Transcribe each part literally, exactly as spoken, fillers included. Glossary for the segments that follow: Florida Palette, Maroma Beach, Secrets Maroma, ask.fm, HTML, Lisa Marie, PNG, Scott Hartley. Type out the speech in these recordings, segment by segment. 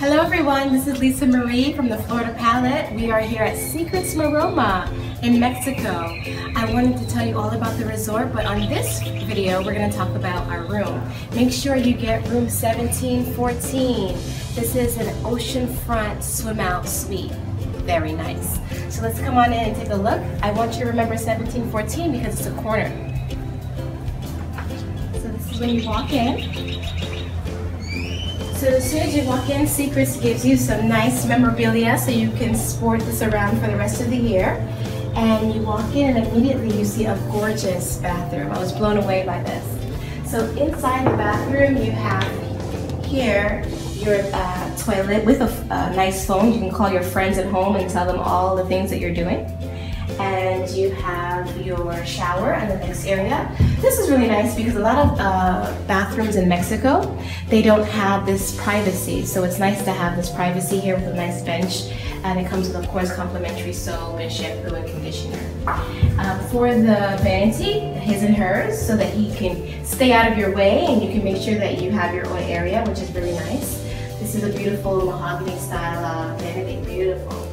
Hello everyone, this is Lisa Marie from the Florida Palette. We are here at Secrets Maroma in Mexico. I wanted to tell you all about the resort, but on this video, we're gonna talk about our room. Make sure you get room seventeen fourteen. This is an oceanfront swim out suite. Very nice. So let's come on in and take a look. I want you to remember seventeen fourteen because it's a corner. So this is when you walk in. So as soon as you walk in, Secrets gives you some nice memorabilia so you can sport this around for the rest of the year. And you walk in and immediately you see a gorgeous bathroom. I was blown away by this. So inside the bathroom you have here your uh, toilet with a uh, nice phone. You can call your friends at home and tell them all the things that you're doing. And you have your shower in the next area. This is really nice because a lot of uh, bathrooms in Mexico, they don't have this privacy. So it's nice to have this privacy here with a nice bench. And it comes with, of course, complimentary soap and shampoo and conditioner. Uh, for the vanity, his and hers, so that he can stay out of your way and you can make sure that you have your own area, which is really nice. This is a beautiful mahogany style uh, vanity, beautiful.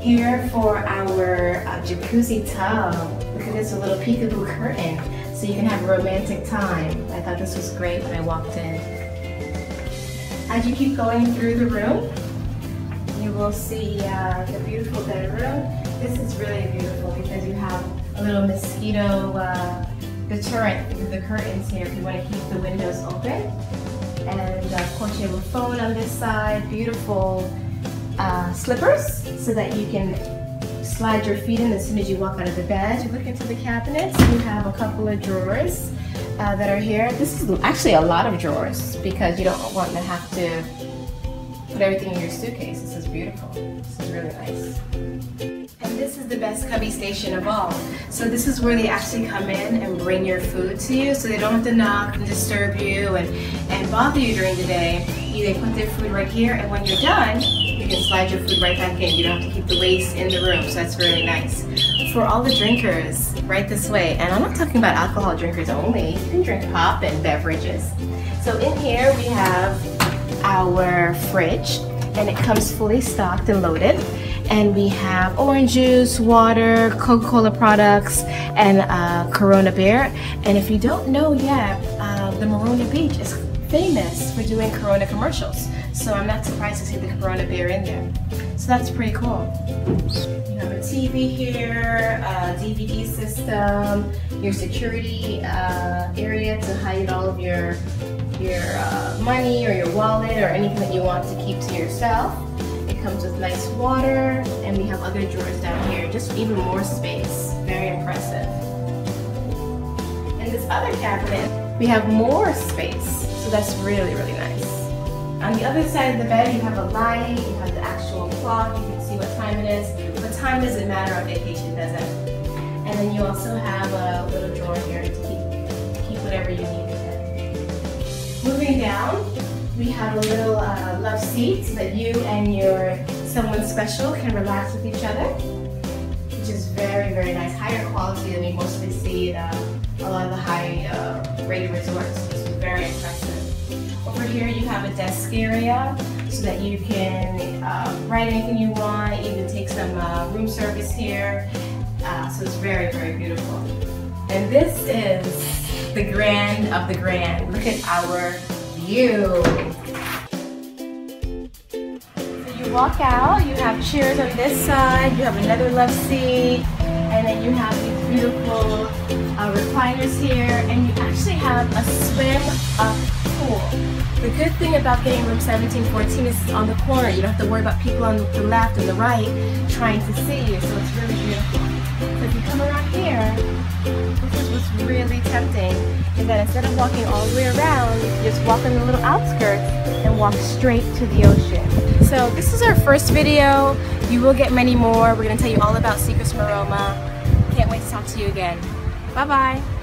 Here for our uh, jacuzzi tub. Look at this, a little peekaboo curtain, so you can have a romantic time. I thought this was great when I walked in. As you keep going through the room, you will see uh, the beautiful bedroom. This is really beautiful because you have a little mosquito uh, deterrent through the curtains here if you want to keep the windows open. And uh, of course you have a phone on this side, beautiful Uh, slippers so that you can slide your feet in as soon as you walk out of the bed. You look into the cabinets, you have a couple of drawers uh, that are here. This is actually a lot of drawers because you don't want to have to put everything in your suitcase. This is beautiful. This is really nice. And this is the best cubby station of all. So this is where they actually come in and bring your food to you so they don't have to knock and disturb you and, and bother you during the day. They put their food right here and when you're done, you can slide your food right back in. You don't have to keep the waste in the room, so that's really nice. For all the drinkers, right this way, and I'm not talking about alcohol drinkers only, you can drink pop and beverages. So in here we have our fridge, and it comes fully stocked and loaded. And we have orange juice, water, Coca-Cola products, and uh, Corona beer. And if you don't know yet, uh, the Maroma Beach is famous for doing Corona commercials. So I'm not surprised to see the Corona beer in there. So that's pretty cool. You have a T V here, a D V D system, your security uh, area to hide all of your, your uh, money or your wallet or anything that you want to keep to yourself. It comes with nice water and we have other drawers down here. Just even more space. Very impressive. In this other cabinet, we have more space. So that's really, really nice. On the other side of the bed, you have a light, you have the actual clock, you can see what time it is. But time doesn't matter on vacation, does it? And then you also have a little drawer here to keep, keep whatever you need in it. Moving down, we have a little uh, love seat so that you and your someone special can relax with each other, which is very, very nice. Higher quality than we mostly see at uh, a lot of the high-rated uh, resorts. It's very impressive. Over here you have a desk area so that you can uh, write anything you want, even take some uh, room service here. Uh, so it's very, very beautiful. And this is the grand of the grand. Look at our view. So you walk out, you have chairs on this side, you have another love seat, and then you have these beautiful uh, recliners here, and you actually have a swim up. The good thing about getting room seventeen fourteen is it's on the corner. You don't have to worry about people on the left and the right trying to see you, so it's really beautiful. So if you come around here, this is what's really tempting, is that instead of walking all the way around, you just walk on the little outskirts and walk straight to the ocean. So this is our first video. You will get many more. We're going to tell you all about Secrets Maroma. Can't wait to talk to you again. Bye-bye.